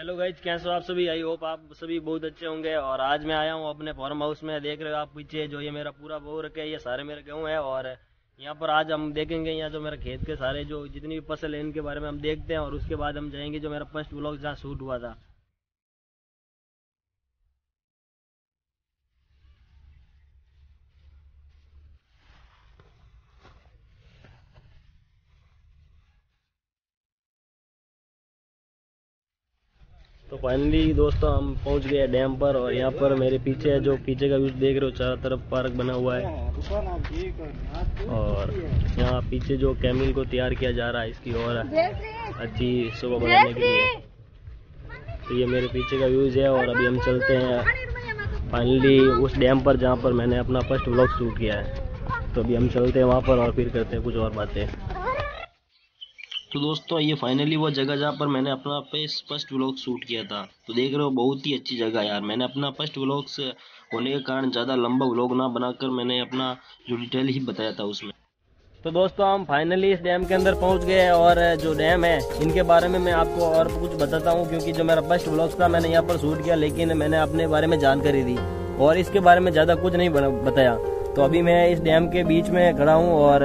Hello guys, कैसे हो आप सभी। आई होप आप सभी बहुत अच्छे होंगे। और आज मैं आया हूँ अपने फार्म हाउस में। देख रहे हो आप पीछे जो ये मेरा पूरा बो रखे, ये सारे मेरे गेहूँ हैं। और यहाँ पर आज हम देखेंगे यहाँ जो मेरा खेत के सारे जो जितनी भी फसल है इनके बारे में हम देखते हैं। और उसके बाद हम जाएंगे जो मेरा फर्स्ट व्लॉग जहाँ शूट हुआ था। तो फाइनली दोस्तों हम पहुंच गए डैम पर। और यहाँ पर मेरे पीछे है जो पीछे का व्यू देख रहे हो, चारों तरफ पार्क बना हुआ है। और यहाँ पीछे जो कैमिल को तैयार किया जा रहा है इसकी और अच्छी शोभा बनाने के लिए। तो ये मेरे पीछे का व्यूज है। और अभी हम चलते हैं फाइनली उस डैम पर जहाँ पर मैंने अपना फर्स्ट व्लॉग शूट किया है। तो अभी हम चलते हैं वहाँ पर और फिर करते हैं कुछ और बातें। तो दोस्तों ये फाइनली वो जगह जहाँ पर मैंने अपना फर्स्ट व्लॉग शूट किया था। तो देख रहे हो बहुत ही अच्छी जगह यार। मैंने अपना फर्स्ट व्लॉग होने के कारण ज़्यादा लंबा व्लॉग ना बनाकर मैंने अपना जो डिटेल ही बताया था उसमें। तो दोस्तों हम फाइनली इस डैम के अंदर पहुंच गए। और जो डैम है इनके बारे में मैं आपको और कुछ बताता हूँ, क्योंकि जो मेरा फर्स्ट व्लॉग था मैंने यहाँ पर शूट किया, लेकिन मैंने अपने बारे में जानकारी दी और इसके बारे में ज़्यादा कुछ नहीं बताया। तो अभी मैं इस डैम के बीच में खड़ा हूँ। और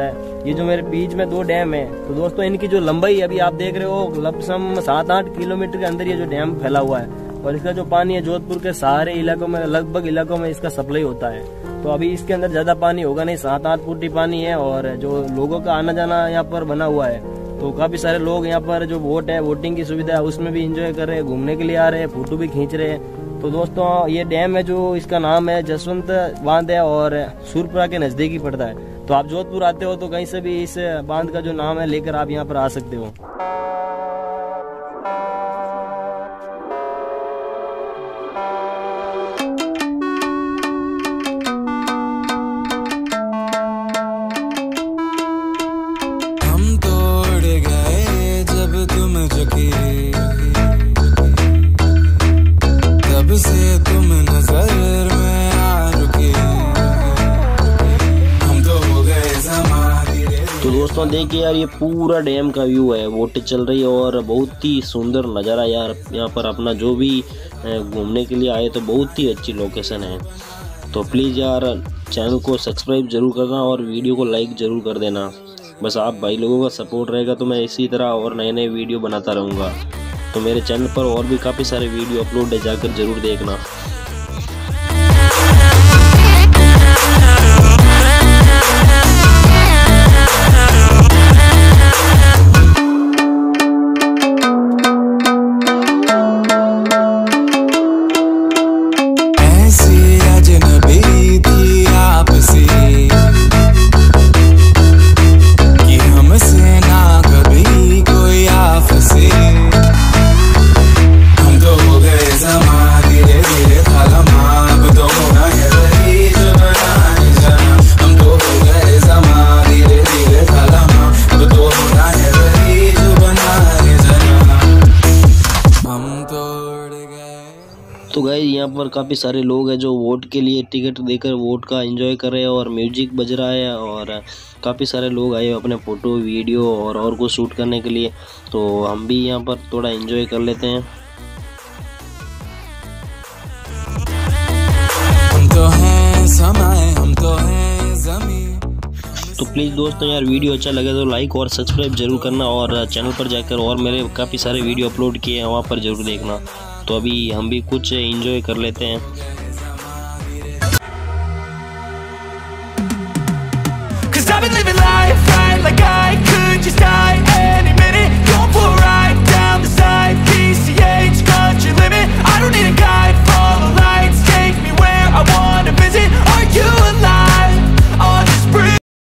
ये जो मेरे बीच में दो डैम है, तो दोस्तों इनकी जो लंबाई अभी आप देख रहे हो लमसम 7-8 किलोमीटर के अंदर ये जो डैम फैला हुआ है। और इसका जो पानी है जोधपुर के सारे इलाकों में, लगभग इलाकों में इसका सप्लाई होता है। तो अभी इसके अंदर ज़्यादा पानी होगा नहीं, 7-8 फुट पानी है। और जो लोगों का आना जाना यहाँ पर बना हुआ है, तो काफ़ी सारे लोग यहाँ पर जो वोट है, वोटिंग की सुविधा है उसमें भी इंजॉय कर रहे हैं, घूमने के लिए आ रहे हैं, फोटो भी खींच रहे हैं। तो दोस्तों ये डैम है जो इसका नाम है जसवंत बांध है और सूरपुरा के नज़दीक ही पड़ता है। तो आप जोधपुर आते हो तो कहीं से भी इस बांध का जो नाम है लेकर आप यहाँ पर आ सकते हो। हम तोड़ गए जब तुम जगे, तब से तुम नजर में आ रुके, हम तो हो गए ज़माने। तो दोस्तों देखिए यार ये पूरा डैम का व्यू है, बोट चल रही है और बहुत ही सुंदर नज़ारा यार। यहाँ पर अपना जो भी घूमने के लिए आए तो बहुत ही अच्छी लोकेशन है। तो प्लीज़ यार चैनल को सब्सक्राइब जरूर करना और वीडियो को लाइक जरूर कर देना। बस आप भाई लोगों का सपोर्ट रहेगा तो मैं इसी तरह और नए नए वीडियो बनाता रहूँगा। तो मेरे चैनल पर और भी काफ़ी सारे वीडियो अपलोड है, जाकर ज़रूर देखना। तो गाइस यहाँ पर काफ़ी सारे लोग हैं जो वोट के लिए टिकट देकर वोट का एंजॉय कर रहे हैं और म्यूजिक बज रहा है। और काफ़ी सारे लोग आए अपने फ़ोटो वीडियो और कुछ शूट करने के लिए। तो हम भी यहाँ पर थोड़ा एंजॉय कर लेते हैं। हम तो हैं समय, हम तो हैं ज़मीन। तो प्लीज़ दोस्तों यार वीडियो अच्छा लगे तो लाइक और सब्सक्राइब जरूर करना। और चैनल पर जाकर और मेरे काफ़ी सारे वीडियो अपलोड किए हैं, वहाँ पर ज़रूर देखना। तो अभी हम भी कुछ एंजॉय कर लेते हैं।